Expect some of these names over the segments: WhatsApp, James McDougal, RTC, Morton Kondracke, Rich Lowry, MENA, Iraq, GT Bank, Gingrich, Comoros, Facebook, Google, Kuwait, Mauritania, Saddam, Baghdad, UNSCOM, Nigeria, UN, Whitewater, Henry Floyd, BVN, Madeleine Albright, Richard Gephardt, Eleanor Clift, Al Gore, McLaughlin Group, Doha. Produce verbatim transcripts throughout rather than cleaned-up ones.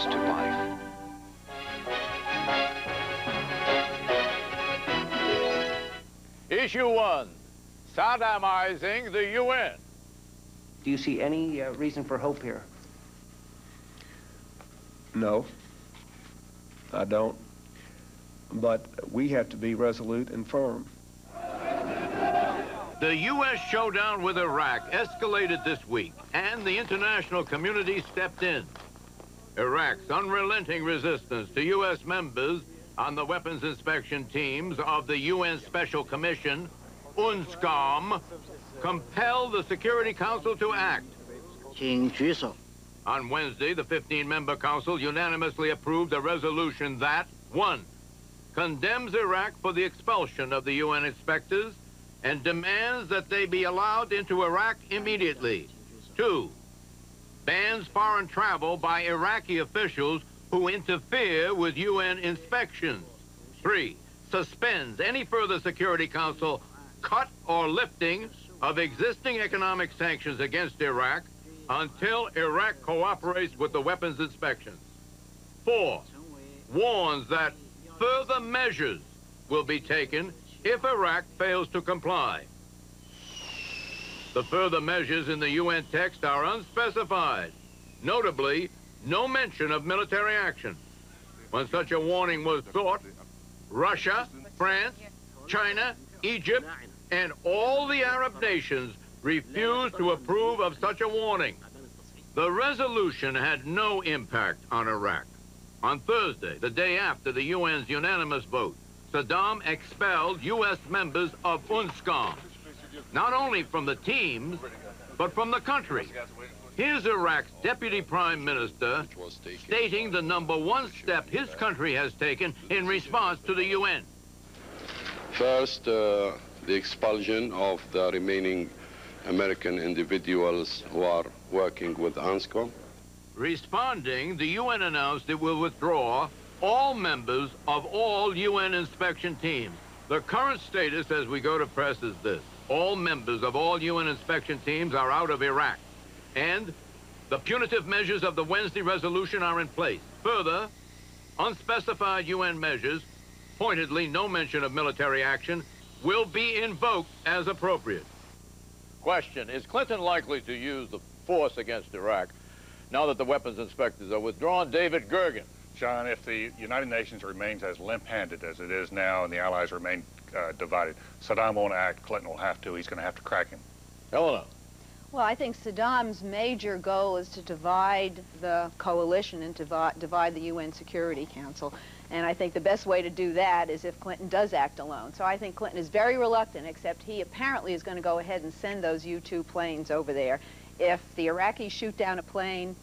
meanings to life. Issue one, Saddamizing the U N. Do you see any uh, reason for hope here? No, I don't. But we have to be resolute and firm. The U S showdown with Iraq escalated this week, and the international community stepped in. Iraq's unrelenting resistance to U S members on the weapons inspection teams of the U N Special Commission, UNSCOM, compelled the Security Council to act. On Wednesday, the fifteen member council unanimously approved a resolution that, one, condemns Iraq for the expulsion of the U N inspectors and demands that they be allowed into Iraq immediately. Two, bans foreign travel by Iraqi officials who interfere with U N inspections. Three, suspends any further Security Council cut or lifting of existing economic sanctions against Iraq until Iraq cooperates with the weapons inspections. Four, warns that further measures will be taken if Iraq fails to comply. The further measures in the U N text are unspecified, notably no mention of military action. When such a warning was sought, Russia, France, China, Egypt, and all the Arab nations refused to approve of such a warning. The resolution had no impact on Iraq. On Thursday, the day after the U N's unanimous vote, Saddam expelled U S members of UNSCOM, not only from the teams, but from the country. Here's Iraq's Deputy Prime Minister stating the number one step his country has taken in response to the U N. First, uh, the expulsion of the remaining American individuals who are working with UNSCOM. Responding, the U N announced it will withdraw all members of all U N inspection teams. The current status as we go to press is this. All members of all U N inspection teams are out of Iraq, and the punitive measures of the Wednesday resolution are in place. Further, unspecified U N measures, pointedly no mention of military action, will be invoked as appropriate. Question, is Clinton likely to use the force against Iraq now that the weapons inspectors are withdrawn? David Gergen. John, if the United Nations remains as limp-handed as it is now and the allies remain uh, divided, Saddam won't act, Clinton will have to. He's going to have to crack him. Eleanor. Well, I think Saddam's major goal is to divide the coalition and divide, divide the U N Security Council. And I think the best way to do that is if Clinton does act alone. So I think Clinton is very reluctant, except he apparently is going to go ahead and send those U two planes over there. If the Iraqis shoot down a plane,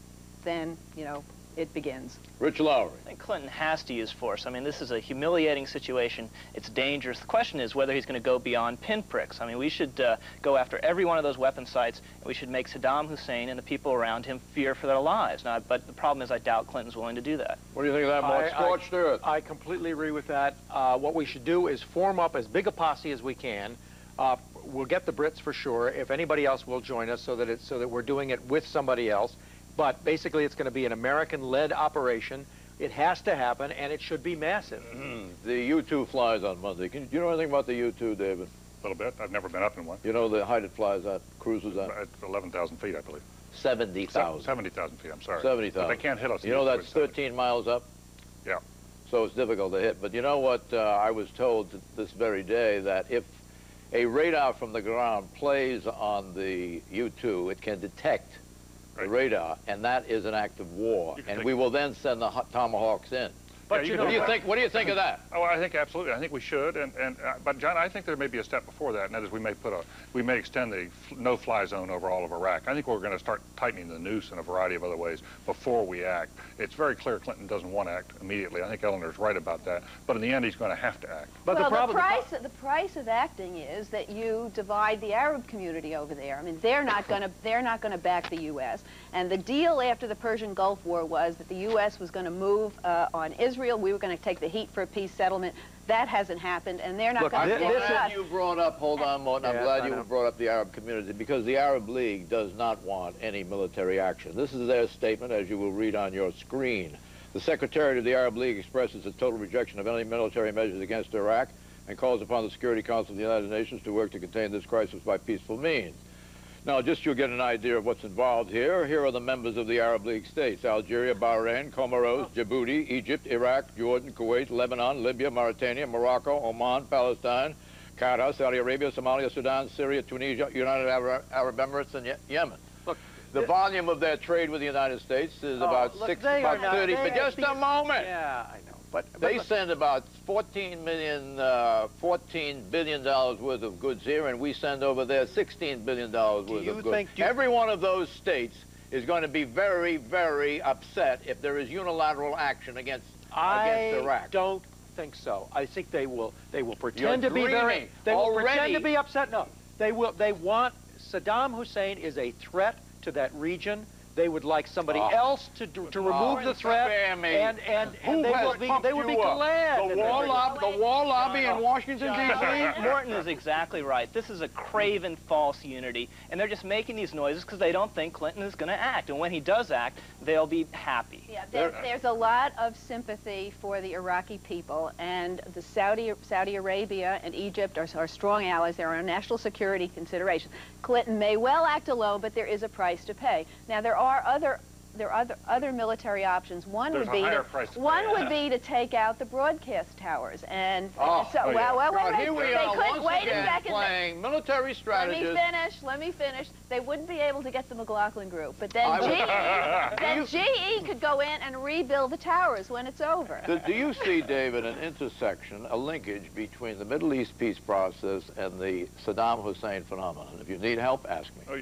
then, you know, it begins. Rich Lowry. I think Clinton has to use force. I mean, this is a humiliating situation. It's dangerous. The question is whether he's going to go beyond pinpricks. I mean, we should uh, go after every one of those weapon sites, and we should make Saddam Hussein and the people around him fear for their lives. Now, but the problem is I doubt Clinton's willing to do that. What do you think of that, Mark? Scorched Earth. I completely agree with that. Uh, what we should do is form up as big a posse as we can. Uh, we'll get the Brits for sure, if anybody else will join us, so that, it's, so that we're doing it with somebody else. But basically, it's going to be an American-led operation. It has to happen, and it should be massive. Mm-hmm. The U two flies on Monday. Can, do you know anything about the U two, David? A little bit. I've never been up in one. You know the height it flies at, cruises at? At eleven thousand feet, I believe. seventy thousand. seventy thousand feet, I'm sorry. seventy thousand. But they can't hit us. You know that's thirteen miles up? Yeah. So it's difficult to hit. But you know what uh, I was told this very day, that if a radar from the ground plays on the U two, it can detect the radar, and that is an act of war, and we will then send the Tomahawks in. But yeah, you know, what do you think? What do you think of that? Oh, I think absolutely. I think we should. And and uh, but John, I think there may be a step before that, and that is we may put a we may extend the no-fly zone over all of Iraq. I think we're going to start tightening the noose in a variety of other ways before we act. It's very clear Clinton doesn't want to act immediately. I think Eleanor's right about that. But in the end, he's going to have to act. But well, the, problem, the price the, the price of acting is that you divide the Arab community over there. I mean, they're not going to they're not going to back the U S And the deal after the Persian Gulf War was that the U S was going to move uh, on Israel. Israel, we were going to take the heat for a peace settlement. That hasn't happened, and they're not going to take us. Glad you brought up, hold on, Morton, I'm yeah, glad you know. brought up the Arab community, because the Arab League does not want any military action. This is their statement, as you will read on your screen. The Secretary of the Arab League expresses a total rejection of any military measures against Iraq and calls upon the Security Council of the United Nations to work to contain this crisis by peaceful means. Now, just you'll get an idea of what's involved here. Here are the members of the Arab League states: Algeria, Bahrain, Comoros, Djibouti, Egypt, Iraq, Jordan, Kuwait, Lebanon, Libya, Mauritania, Morocco, Oman, Palestine, Qatar, Saudi Arabia, Somalia, Sudan, Syria, Tunisia, United Arab, Arab Emirates, and Ye Yemen. Look, the it, volume of their trade with the United States is oh, about look, six, about not, thirty. But just a moment. Yeah, I know. But, but they look. send about fourteen million, uh, fourteen billion dollars worth of goods here, and we send over there sixteen billion dollars worth of goods. Think, Every one of those states is going to be very, very upset if there is unilateral action against, I against Iraq. I don't think so. I think they will, they will pretend You're to be very, they already. will pretend to be upset. No, they will, they want, Saddam Hussein is a threat to that region. They would like somebody oh. else to do, to remove oh, the threat, and and, and Who they will be they will be glad. The wall lobby, the wall lobby no, no. in Washington D C. Morton is exactly right. This is a craven false unity, and they're just making these noises because they don't think Clinton is going to act. And when he does act, they'll be happy. Yeah, there's, there's a lot of sympathy for the Iraqi people, and the Saudi Saudi Arabia and Egypt are, are strong allies. There are national security considerations. Clinton may well act alone, but there is a price to pay. Now there are. Are other, there are other, other military options. One There's would be to, one pay, would yeah. be to take out the broadcast towers, and oh, so oh, well, well, well, here we they are could, once wait again a second, playing they, military strategies. Let me finish. Let me finish. They wouldn't be able to get the McLaughlin Group, but then G E, then G E could go in and rebuild the towers when it's over. Do, do you see, David, an intersection, a linkage between the Middle East peace process and the Saddam Hussein phenomenon? If you need help, ask me. Oh,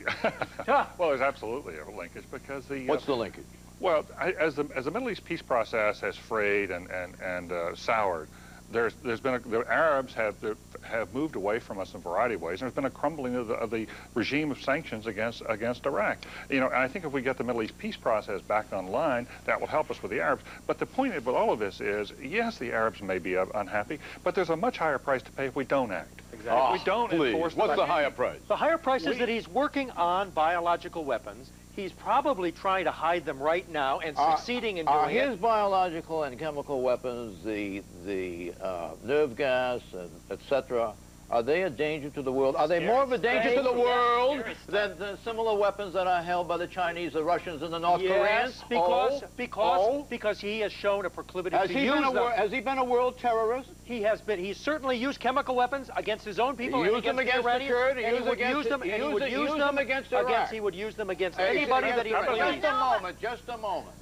yeah. Well, there's absolutely a linkage because the what's uh, the linkage? Well, I, as the as the Middle East peace process has frayed and and and uh, soured. There's, there's been a, the Arabs have have moved away from us in a variety of ways. There's been a crumbling of the, of the regime of sanctions against against Iraq. You know, and I think if we get the Middle East peace process back online, that will help us with the Arabs. But the point with all of this is, yes, the Arabs may be unhappy, but there's a much higher price to pay if we don't act. Exactly. Oh, we don't please. enforce. What's the, the higher price? The higher price we, is that he's working on biological weapons. He's probably trying to hide them right now and are, succeeding in doing are his it. biological and chemical weapons, the the uh, nerve gas, and et cetera, are they a danger to the world? Are they there more of a danger space. to the world than the similar weapons that are held by the Chinese, the Russians, and the North yes, Koreans? because oh, because oh. because he has shown a proclivity has to use them. A, has he been a world terrorist? He has been. He's certainly used chemical weapons against his own people. He used and them against, against the Kurds. He would use them. He would use them against Iraq. He would use them against anybody that he pleased. Just a moment. Just a moment.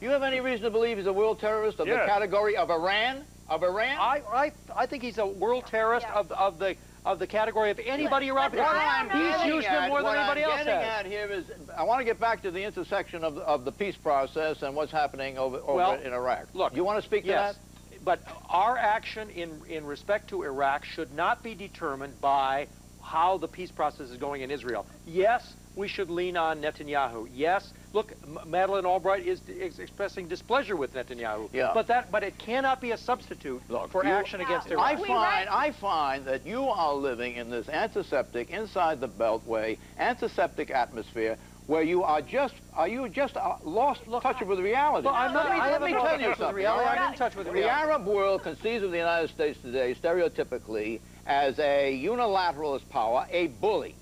You have any reason to believe he's a world terrorist of yeah. the category of Iran? Of Iran? I, I, I think he's a world terrorist yeah. of, of, the, of the category of anybody around. He's used him more than anybody else has. What I'm getting at here is, I want to get back to the intersection of, of the peace process and what's happening over, over well, in Iraq. Look, you want to speak yes, to that? But our action in, in respect to Iraq should not be determined by how the peace process is going in Israel. Yes, we should lean on Netanyahu. Yes, look, Madeleine Albright is, is expressing displeasure with Netanyahu. Yeah. But that, but it cannot be a substitute look, for you, action yeah, against Iraq. I find, I find that you are living in this antiseptic, inside the beltway, antiseptic atmosphere, where you are just, are you just uh, lost look, touch with reality? Well, I'm not, let me, I let me tell you something. Reality, right? I'm in touch with the reality. The Arab world conceives of the United States today, stereotypically, as a unilateralist power, a bully.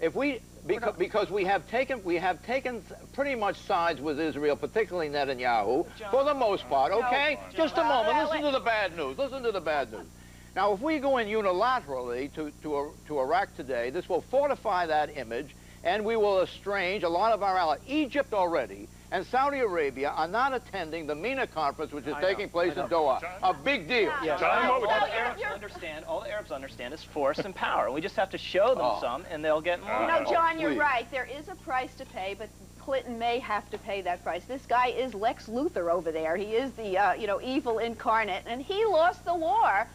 If we. Beca because we have taken we have taken pretty much sides with Israel, particularly Netanyahu, John, for the most part. Okay, no, just a moment. Listen to the bad news. Listen to the bad news. Now, if we go in unilaterally to to to Iraq today, this will fortify that image, and we will estrange a lot of our allies. Egypt already and Saudi Arabia are not attending the MENA conference, which is I taking know, place in Doha. John? A big deal. Yeah. Yeah. John, all, all, all, the Arabs understand, all the Arabs understand is force and power. We just have to show them oh. some, and they'll get more. Uh, you know, John, you're please. right. There is a price to pay, but Clinton may have to pay that price. This guy is Lex Luthor over there. He is the, uh, you know, evil incarnate, and he lost the war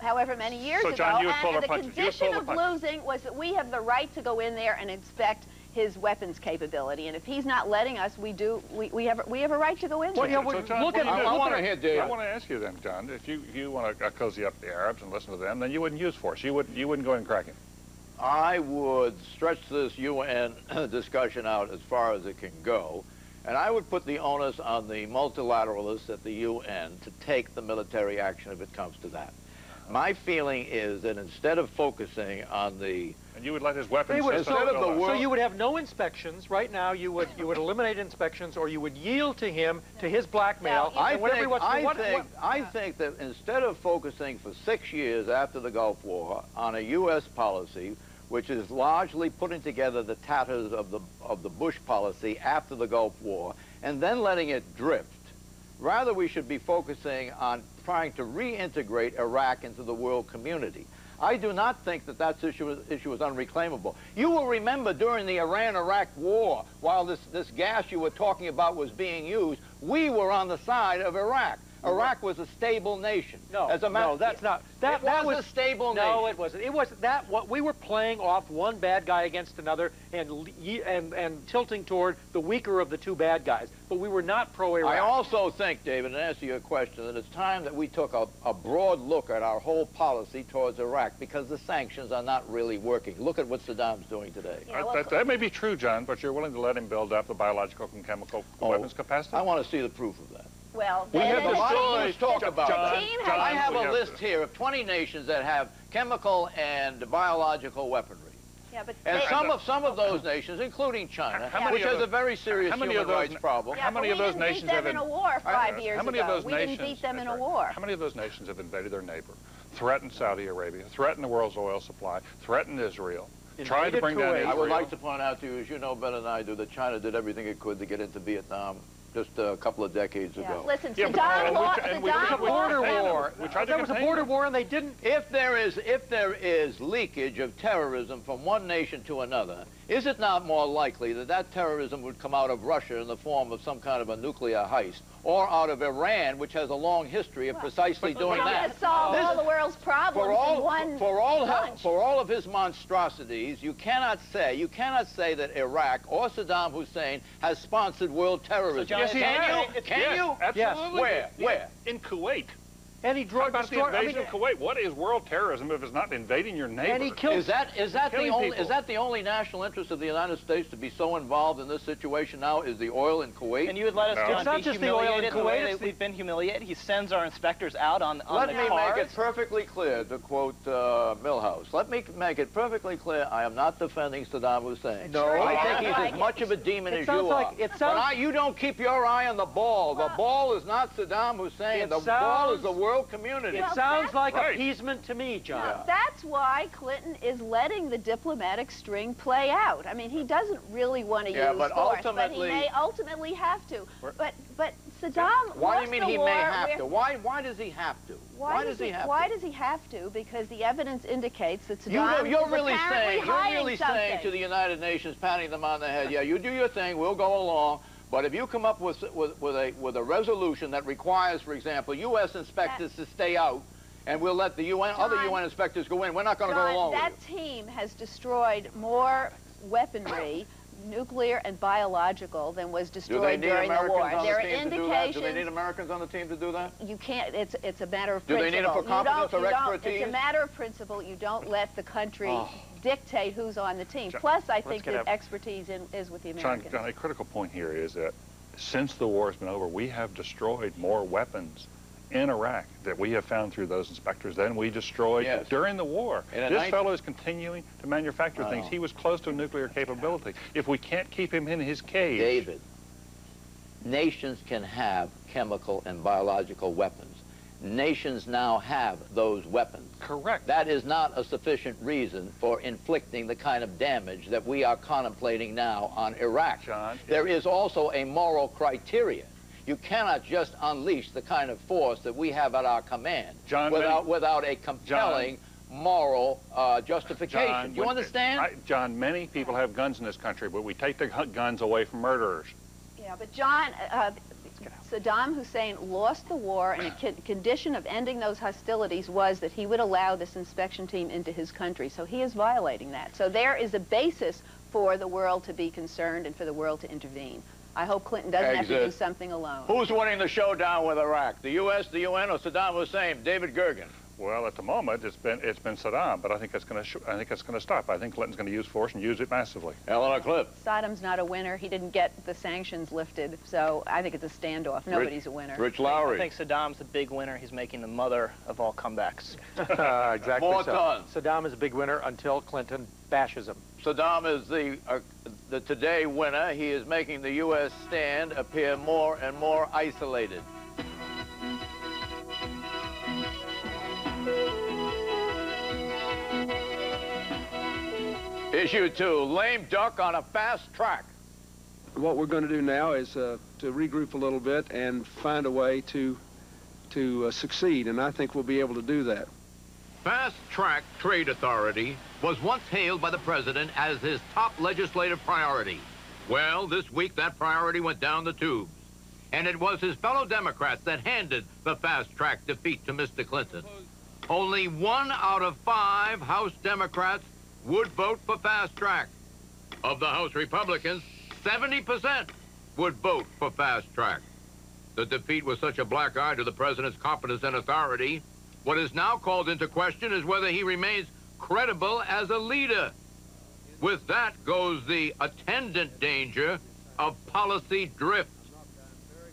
however many years so, John, ago, and, and the punches. condition of punches. losing was that we have the right to go in there and inspect his weapons capability, and if he's not letting us, we do. We, we have we have a right to go into well, it. Yeah, so John, look at I, I want to I want to ask you then, John, if you you want to cozy up the Arabs and listen to them, then you wouldn't use force. You wouldn't you wouldn't go in cracking. I would stretch this U N discussion out as far as it can go, and I would put the onus on the multilateralists at the U N to take the military action if it comes to that. My feeling is that instead of focusing on the and you would let his weapons. They would, so, the world. So you would have no inspections right now. You would you would eliminate inspections, or you would yield to him to his blackmail. No, I, think, wants, I, what, think, what, I think that instead of focusing for six years after the Gulf War on a U S policy, which is largely putting together the tatters of the of the Bush policy after the Gulf War, and then letting it drift, rather we should be focusing on trying to reintegrate Iraq into the world community. I do not think that that issue is, issue is unreclaimable. You will remember during the Iran-Iraq war, while this, this gas you were talking about was being used, we were on the side of Iraq. Iraq was a stable nation. No, as a matter, no, that's not. That, it that was, was a stable no, nation. No, it wasn't. It wasn't that. What we were playing off one bad guy against another, and and and tilting toward the weaker of the two bad guys. But we were not pro-Iraq. I also think, David, and answer your question, that it's time that we took a, a broad look at our whole policy towards Iraq, because the sanctions are not really working. Look at what Saddam's doing today. Yeah, that, that, that may be true, John, but you're willing to let him build up the biological and chemical oh, weapons capacity. I want to see the proof of that. Well, we have a stories talk about that. I have a list here of twenty nations that have chemical and biological weaponry. Yeah, but and some of some of those nations, including China, which has a very serious human rights problem. How many of those nations have been in a war five years ago? We didn't beat them in a war. How many of those nations have invaded their neighbor, threatened Saudi Arabia, threatened the world's oil supply, threatened Israel? Trying to bring down Israel. I would like to point out to you, as you know better than I do, that China did everything it could to get into Vietnam. Just a couple of decades yeah, ago. Listen, yeah, Saddam lost. It was a border war. There was a border war, and they didn't. If there is, if there is leakage of terrorism from one nation to another, is it not more likely that that terrorism would come out of Russia in the form of some kind of a nuclear heist, or out of Iran, which has a long history of well, precisely doing that? We're going to solve all the world's problems for all, in one for all, punch. For all of his monstrosities, you cannot say, you cannot say that Iraq or Saddam Hussein has sponsored world terrorism. So yes, he can has. you? Can yes, you? Absolutely. Yes. Where? Where? In Kuwait. Any drug How about the invasion I mean, of Kuwait? What is world terrorism if it's not invading your neighbor? And he killed, is that is that the only people. is that the only national interest of the United States to be so involved in this situation now? Is the oil in Kuwait? And you would let us no. John, it's not be just the oil in Kuwait. The the... We've been humiliated. He sends our inspectors out on on let the Let me cars. make it perfectly clear, to quote uh, Milhouse. Let me make it perfectly clear. I am not defending Saddam Hussein. No, sure, I think he's like as much it. of a demon it as you like, are. It sounds but I, you don't keep your eye on the ball. The ball is not Saddam Hussein. The ball is the world. Community. It well, sounds like right. appeasement to me, John. Yeah. That's why Clinton is letting the diplomatic string play out. I mean, he doesn't really want to yeah, use but force, but he may ultimately have to. But but Saddam. Why do you mean he may have to? Why why does he have to? Why, why does he, he have why to? Why does he have to? Because the evidence indicates that Saddam you know, you're is really apparently saying, hiding You're really something. saying to the United Nations, patting them on the head, yeah, you do your thing, we'll go along. But if you come up with, with, with, a, with a resolution that requires, for example, U S inspectors that, to stay out, and we'll let the U N, John, other U N inspectors go in, we're not going to go along with it. That team has destroyed more weaponry, nuclear and biological, than was destroyed during the war. There are indications. Do they need Americans on the team to do that? You can't. It's, it's a matter of principle. Do they need it for competence or expertise? It's a matter of principle. You don't let the country... Oh. dictate who's on the team. John, Plus, I think that expertise in, is with the Americans. John, John, a critical point here is that since the war has been over, we have destroyed more weapons in Iraq that we have found through those inspectors than we destroyed yes. during the war. This fellow is continuing to manufacture oh. things. He was close to nuclear capability. If we can't keep him in his cage... David, nations can have chemical and biological weapons. Nations now have those weapons. Correct. That is not a sufficient reason for inflicting the kind of damage that we are contemplating now on Iraq. John, there is also a moral criteria. You cannot just unleash the kind of force that we have at our command John, without, without a compelling John, moral uh, justification. John, Do you understand? I, John, many people have guns in this country, but we take the guns away from murderers. Yeah, but John... Uh, Saddam Hussein lost the war, and a condition of ending those hostilities was that he would allow this inspection team into his country. So he is violating that. So there is a basis for the world to be concerned and for the world to intervene. I hope Clinton doesn't Exit. have to do something alone. Who's winning the showdown with Iraq? The U S, the U N, or Saddam Hussein? David Gergen. Well, at the moment, it's been it's been Saddam, but I think it's going to I think it's going to stop. I think Clinton's going to use force and use it massively. Eleanor Clift. Saddam's not a winner. He didn't get the sanctions lifted, so I think it's a standoff. Nobody's Rich, a winner. Rich Lowry. I think Saddam's the big winner. He's making the mother of all comebacks. uh, exactly. More so. Tons. Saddam is a big winner until Clinton bashes him. Saddam is the uh, the today winner. He is making the U S stand appear more and more isolated. Issue two, lame duck on a fast track. What we're going to do now is uh, to regroup a little bit and find a way to, to uh, succeed, and I think we'll be able to do that. Fast Track Trade Authority was once hailed by the president as his top legislative priority. Well, this week that priority went down the tubes, and it was his fellow Democrats that handed the Fast Track defeat to Mister Clinton. Only one out of five House Democrats would vote for Fast Track. Of the House Republicans, seventy percent would vote for Fast Track. The defeat was such a black eye to the president's competence and authority. What is now called into question is whether he remains credible as a leader. With that goes the attendant danger of policy drift.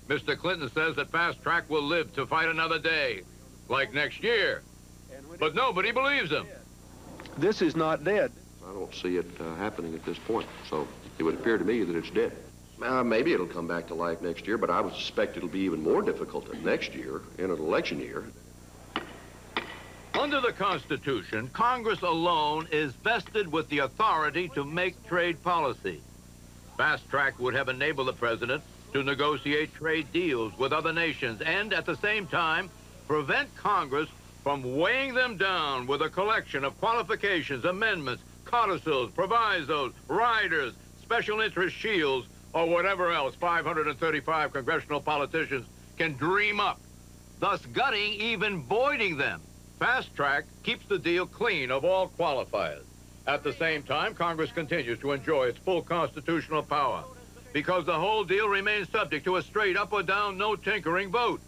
Mister Clinton says that Fast Track will live to fight another day, like next year, but nobody believes him. This is not dead. I don't see it uh, happening at this point, so it would appear to me that it's dead. Uh, maybe it'll come back to life next year, but I would suspect it'll be even more difficult next year in an election year. Under the Constitution, Congress alone is vested with the authority to make trade policy. Fast Track would have enabled the president to negotiate trade deals with other nations and, at the same time, prevent Congress from weighing them down with a collection of qualifications, amendments, codicils, provisos, riders, special interest shields, or whatever else five hundred thirty-five congressional politicians can dream up, thus gutting, even voiding them. Fast Track keeps the deal clean of all qualifiers. At the same time, Congress continues to enjoy its full constitutional power because the whole deal remains subject to a straight up or down, no tinkering vote.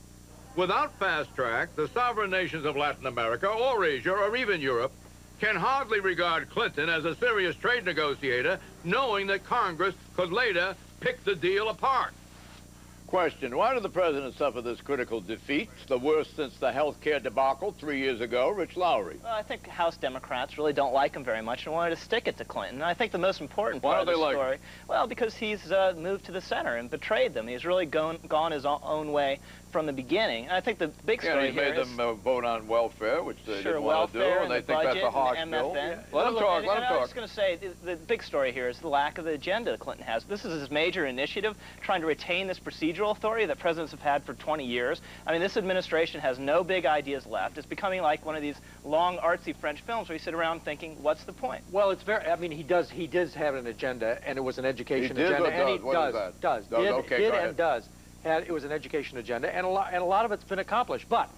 Without Fast Track, the sovereign nations of Latin America or Asia or even Europe can hardly regard Clinton as a serious trade negotiator, knowing that Congress could later pick the deal apart. Question, why did the president suffer this critical defeat, the worst since the health care debacle three years ago? Rich Lowry. Well, I think House Democrats really don't like him very much and wanted to stick it to Clinton. And I think the most important part of the story... Why don't they like him? Well, because he's uh, moved to the center and betrayed them. He's really gone, gone his own way from the beginning. And I think the big story yeah, he made them uh, vote on welfare, which they sure, didn't want to do, and, and they the think that's a harsh bill. Yeah. Let well, them look, talk, and, let and them talk. I was going to say, the, the big story here is the lack of the agenda that Clinton has. This is his major initiative, trying to retain this procedural authority that presidents have had for twenty years. I mean, this administration has no big ideas left. It's becoming like one of these long, artsy French films where you sit around thinking, what's the point? Well, it's very, I mean, he does He does have an agenda, and it was an education he agenda, and does? he what does, does, does, does, did, okay, did and does. Had, it was an education agenda, and a, lot, and a lot of it's been accomplished. But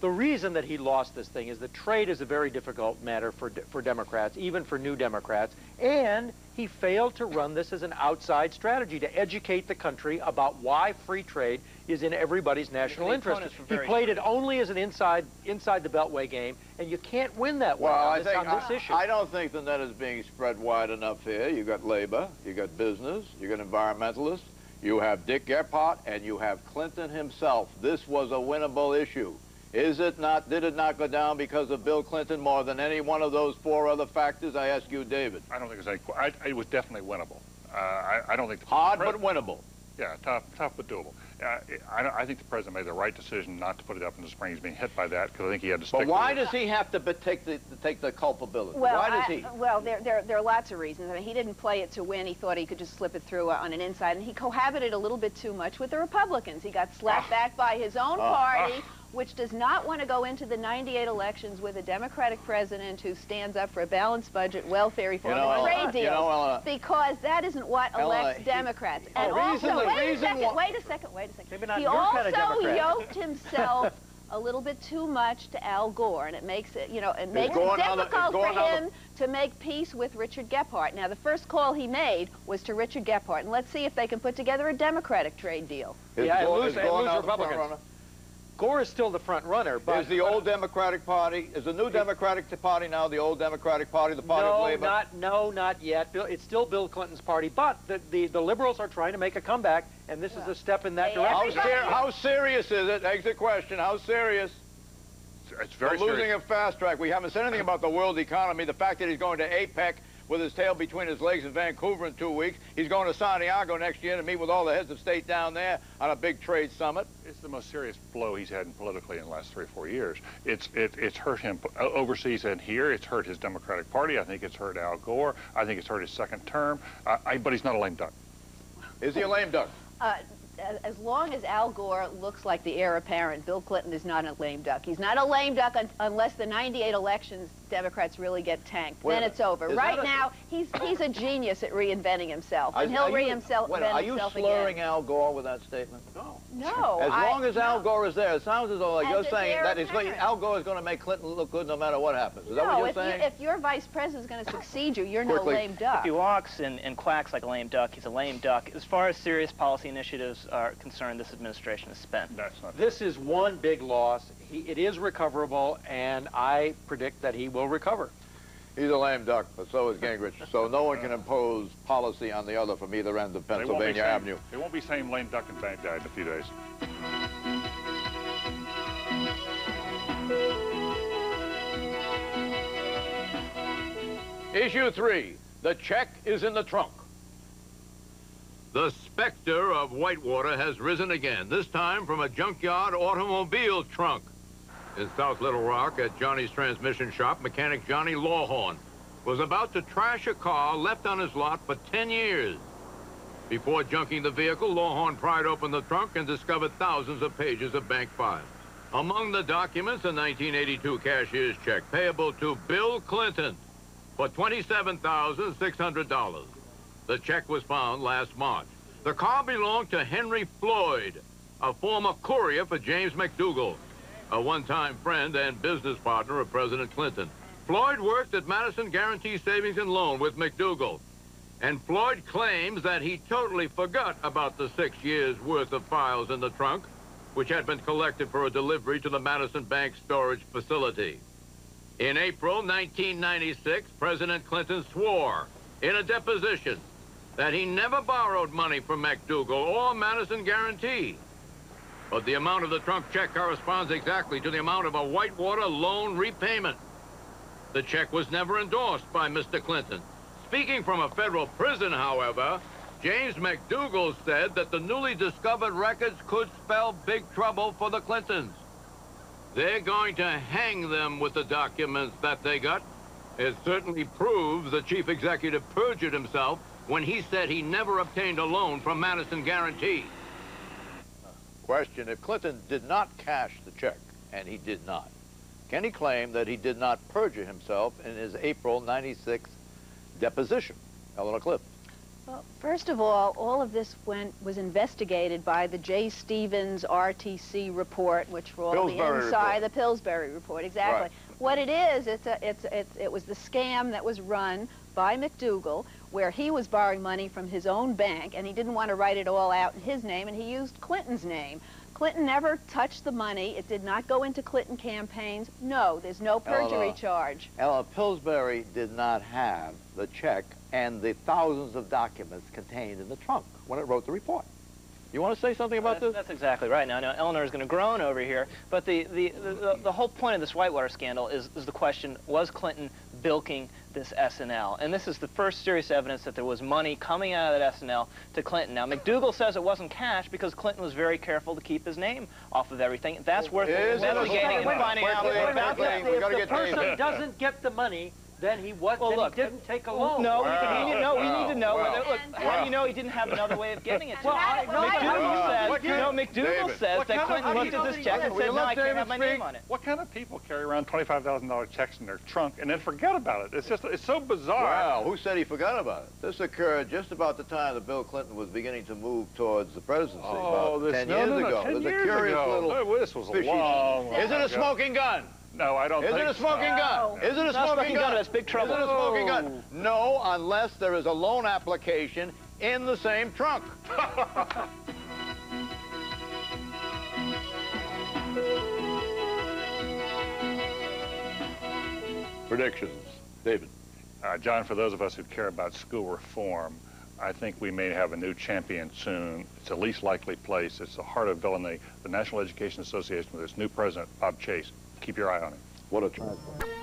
the reason that he lost this thing is that trade is a very difficult matter for, for Democrats, even for new Democrats, and he failed to run this as an outside strategy to educate the country about why free trade is in everybody's national interest. He played it only as an inside, inside the Beltway game, and you can't win that way well, on, I this, think, on this I, issue. I don't think the net is being spread wide enough here. You've got labor, you've got business, you've got environmentalists. You have Dick Gephardt, and you have Clinton himself. This was a winnable issue. Is it not, did it not go down because of Bill Clinton more than any one of those four other factors? I ask you, David. I don't think it was any, I, it was definitely winnable. Uh, I, I don't think... Hard, but winnable. Yeah, tough, tough but doable. Uh, I, I think the president made the right decision not to put it up in the spring. He's being hit by that because I think he had to stick. But why does he have to take the take the culpability? Well, why does I, he? Well, there, there there are lots of reasons. I mean, he didn't play it to win. He thought he could just slip it through on an inside, and he cohabited a little bit too much with the Republicans. He got slapped ah. back by his own ah. party, ah. which does not want to go into the ninety-eight elections with a Democratic president who stands up for a balanced budget, welfare reform, you know, and trade uh, deals, you know, uh, because that is not what elects uh, Democrats. He, and also, reason, wait a second, wait a second, wait a second. Maybe not he also yoked himself a little bit too much to Al Gore, and it makes it, you know, it makes it difficult for him to make peace with Richard Gephardt. Now, the first call he made was to Richard Gephardt, and let's see if they can put together a Democratic trade deal. Yeah, and lose Republicans. Gore is still the front runner, but... Is the old Democratic Party, is the new Democratic Party now the old Democratic Party, the party of labor? No, not, no, not yet. Bill, it's still Bill Clinton's party, but the, the, the liberals are trying to make a comeback, and this is a step in that direction. How, ser how serious is it? That's the question. How serious? It's very serious. We're losing a fast track. We haven't said anything about the world economy, the fact that he's going to APEC with his tail between his legs in Vancouver in two weeks. He's going to Santiago next year to meet with all the heads of state down there on a big trade summit. It's the most serious blow he's had politically in the last three or four years. It's, it, it's hurt him overseas and here. It's hurt his Democratic Party. I think it's hurt Al Gore. I think it's hurt his second term. I, I, but he's not a lame duck. Is he a lame duck? Uh, as long as Al Gore looks like the heir apparent, Bill Clinton is not a lame duck. He's not a lame duck un unless the ninety-eight elections Democrats really get tanked. Wait, then it's over. Right now, he's he's a genius at reinventing himself, and he'll reinvent himself again. Are you slurring Al Gore with that statement? No. No. As long as Al Gore is there, it sounds as though like you're saying that Al Gore is going to make Clinton look good no matter what happens. Is that what you're saying? No, if your vice president is going to succeed you, you're no lame duck. If he walks and, and quacks like a lame duck, he's a lame duck. As far as serious policy initiatives are concerned, this administration has spent. That's not. This is one big loss. He, it is recoverable, and I predict that he will recover. He's a lame duck, but so is Gingrich. So no one can impose policy on the other from either end of Pennsylvania Avenue. It won't be same lame duck and Baghdad in a few days. Issue three, the check is in the trunk. The specter of Whitewater has risen again, this time from a junkyard automobile trunk. In South Little Rock, at Johnny's transmission shop, mechanic Johnny Lawhorn was about to trash a car left on his lot for ten years. Before junking the vehicle, Lawhorn pried open the trunk and discovered thousands of pages of bank files. Among the documents, a nineteen eighty-two cashier's check payable to Bill Clinton for twenty-seven thousand six hundred dollars. The check was found last March. The car belonged to Henry Floyd, a former courier for James McDougal, a one-time friend and business partner of President Clinton. Floyd worked at Madison Guarantee Savings and Loan with McDougal, and Floyd claims that he totally forgot about the six years' worth of files in the trunk, which had been collected for a delivery to the Madison Bank storage facility. In April nineteen ninety-six, President Clinton swore in a deposition that he never borrowed money from McDougal or Madison Guarantee. But the amount of the trunk check corresponds exactly to the amount of a Whitewater loan repayment. The check was never endorsed by Mister Clinton. Speaking from a federal prison, however, James McDougal said that the newly discovered records could spell big trouble for the Clintons. They're going to hang them with the documents that they got. It certainly proves the chief executive perjured himself when he said he never obtained a loan from Madison Guarantee. Question, if Clinton did not cash the check, and he did not, can he claim that he did not perjure himself in his April ninety-six deposition? Eleanor Clift. Well, first of all, all of this went was investigated by the J. Stevens R T C report, which for all the inside, the Pillsbury report, exactly. Right. What it is, it's a, it's, it's, it was the scam that was run by McDougal, where he was borrowing money from his own bank, and he didn't want to write it all out in his name, and he used Clinton's name. Clinton never touched the money. It did not go into Clinton campaigns. No, there's no perjury Ella, charge. Ella, Pillsbury did not have the check and the thousands of documents contained in the trunk when it wrote the report. You want to say something about this? That's exactly right. Now, I know Eleanor is going to groan over here, but the, the, the, the whole point of this Whitewater scandal is, is the question, was Clinton bilking this S and L? And this is the first serious evidence that there was money coming out of that S and L to Clinton. Now, McDougal says it wasn't cash because Clinton was very careful to keep his name off of everything. That's worth investigating and finding out more about that. If the person doesn't get the money, then he was. Well, then look, he didn't take a loan. No, wow. we, we, no, we wow. need to know. Wow. Whether, look, how wow. do you know he didn't have another way of getting it? Well, well, well, McDougal says, you know, McDougal says that Clinton looked at this check and said, no, I can't have my name on it. What kind of people carry around twenty-five thousand dollar checks in their trunk and then forget about it? It's just, it's so bizarre. Wow, who said he forgot about it? This occurred just about the time that Bill Clinton was beginning to move towards the presidency, oh, about ten years ago. It was a curious little... This was a long... Is it a smoking gun? No, I don't think so. Is it a smoking gun? Is it a smoking gun? That's big trouble. Is it a smoking gun? No, unless there is a loan application in the same trunk. Predictions. David. Uh, John, for those of us who care about school reform, I think we may have a new champion soon. It's the least likely place. It's the heart of villainy. The National Education Association with its new president, Bob Chase. Keep your eye on him. What a tragedy.